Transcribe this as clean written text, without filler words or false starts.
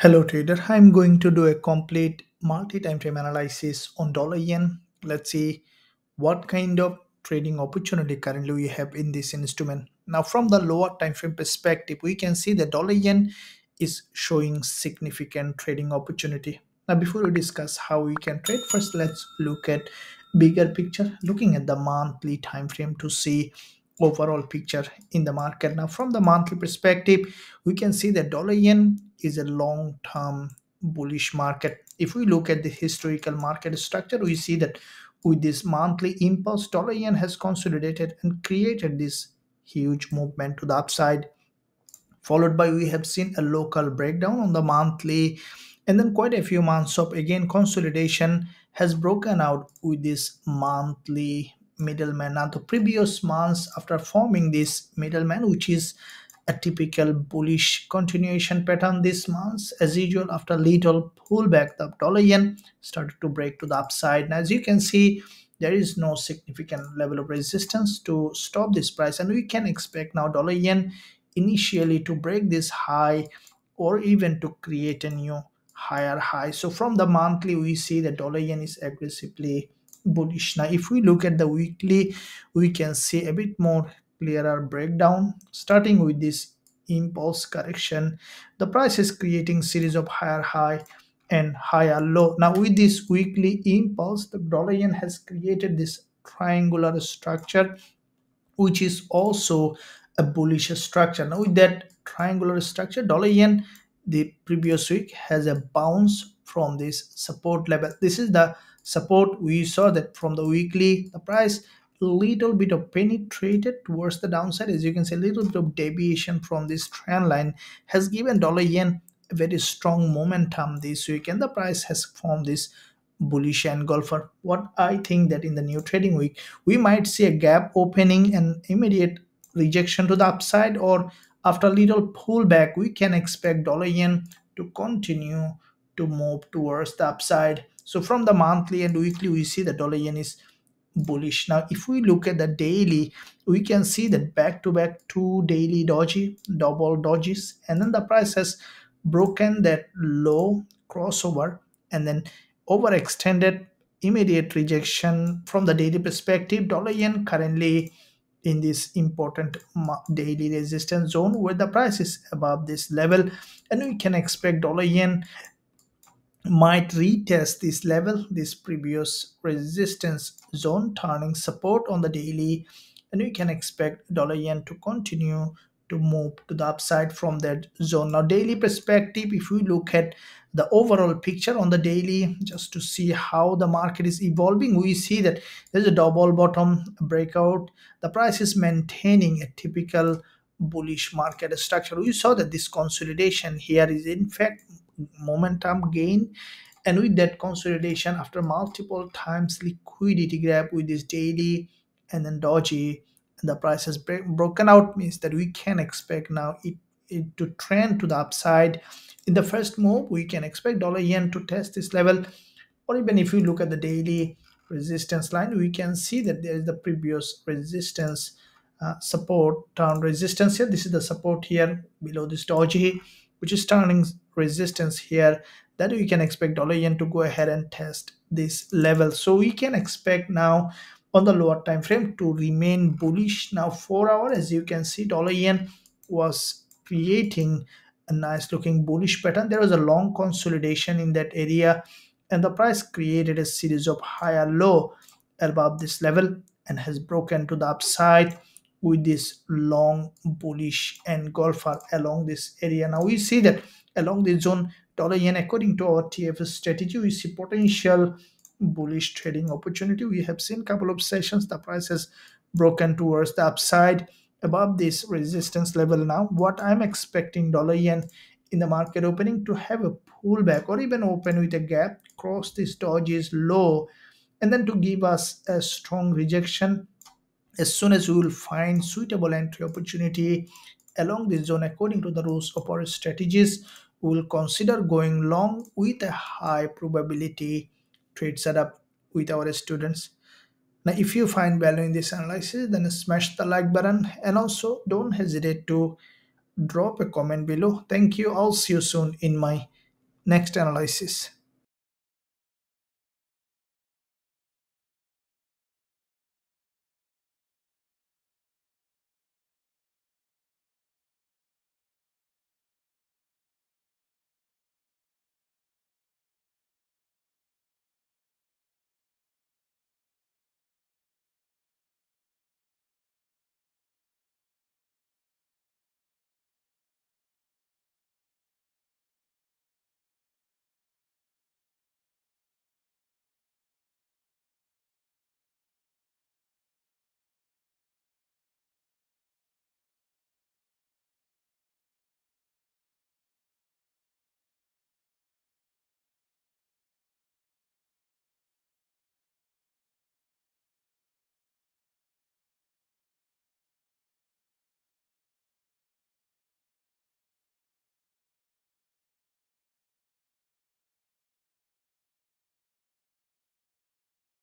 Hello trader, I'm going to do a complete multi-time frame analysis on dollar yen. Let's see what kind of trading opportunity currently we have in this instrument. Now from the lower time frame perspective, we can see the dollar yen is showing significant trading opportunity. Now before we discuss how we can trade, first let's look at bigger picture, looking at the monthly time frame to see overall picture in the market. Now from the monthly perspective, we can see that dollar yen is a long-term bullish market. If we look at the historical market structure, we see that with this monthly impulse, dollar yen has consolidated and created this huge movement to the upside, followed by we have seen a local breakdown on the monthly, and then quite a few months of again consolidation has broken out with this monthly middleman. Now the previous months after forming this middleman, which is a typical bullish continuation pattern, this month as usual after little pullback, the dollar yen started to break to the upside, and as you can see there is no significant level of resistance to stop this price, and we can expect now dollar yen initially to break this high or even to create a new higher high. So from the monthly we see the dollar yen is aggressively bullish. Now if we look at the weekly, we can see a bit more clearer breakdown, starting with this impulse correction. The price is creating series of higher high and higher low. Now with this weekly impulse, the dollar yen has created this triangular structure, which is also a bullish structure. Now with that triangular structure, dollar yen the previous week has a bounce from this support level. This is the support we saw that from the weekly, the price little bit of penetrated towards the downside. As you can see, a little bit of deviation from this trend line has given dollar yen a very strong momentum this week, and the price has formed this bullish engulfer. What I think that in the new trading week we might see a gap opening and immediate rejection to the upside, or after a little pullback we can expect dollar yen to continue to move towards the upside. So from the monthly and weekly we see the dollar yen is bullish. Now if we look at the daily, we can see that back-to-back two daily doji, double dojis, and then the price has broken that low crossover and then overextended immediate rejection. From the daily perspective, dollar yen currently in this important daily resistance zone where the price is above this level, and we can expect dollar yen might retest this level, this previous resistance zone, turning support on the daily, and we can expect dollar yen to continue to move to the upside from that zone. Now daily perspective, if we look at the overall picture on the daily just to see how the market is evolving, we see that there's a double bottom breakout. The price is maintaining a typical bullish market structure. We saw that this consolidation here is in fact momentum gain, and with that consolidation after multiple times liquidity grab with this daily and then doji, and the price has broken out, means that we can expect now it to trend to the upside. In the first move we can expect dollar yen to test this level, or even if you look at the daily resistance line, we can see that there is the previous resistance support down resistance here. This is the support here below this doji, which is turning resistance here, that we can expect dollar yen to go ahead and test this level. So we can expect now on the lower time frame to remain bullish. Now 4 hour, as you can see, dollar yen was creating a nice looking bullish pattern. There was a long consolidation in that area, and the price created a series of higher low above this level and has broken to the upside with this long bullish engulfer along this area. Now we see that along this zone, dollar yen, according to our TFS strategy, we see potential bullish trading opportunity. We have seen couple of sessions the price has broken towards the upside above this resistance level. Now what I'm expecting dollar yen in the market opening to have a pullback or even open with a gap, cross this dojis low, and then to give us a strong rejection as soon as we will find suitable entry opportunity along this zone. According to the rules of our strategies, we will consider going long with a high probability trade setup with our students. Now if you find value in this analysis, then smash the like button, and also don't hesitate to drop a comment below. Thank you. I'll see you soon in my next analysis.